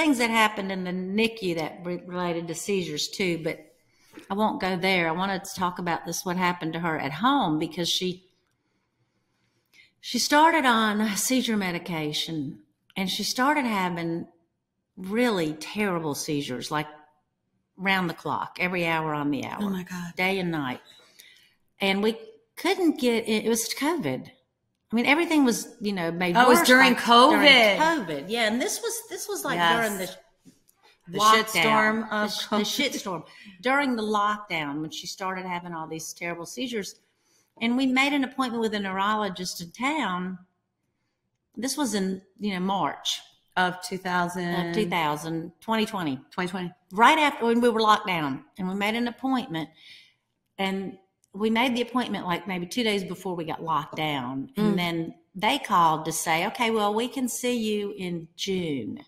things that happened in the NICU that related to seizures too, but I won't go there. I wanted to talk about this, what happened to her at home, because she started on seizure medication and she started having really terrible seizures, like round the clock, every hour on the hour. Oh my God. Day and night. And we couldn't get it. It was COVID. I mean, everything was, you know, made worse. Oh, it was during COVID. During COVID. Yeah. And this was like during the shitstorm of COVID. The shitstorm. During the lockdown, when she started having all these terrible seizures. And we made an appointment with a neurologist in town. This was in, you know, March of 2020. Right after, when we were locked down. And we made an appointment. And we made the appointment like maybe 2 days before we got locked down. And then they called to say, okay, well, we can see you in June.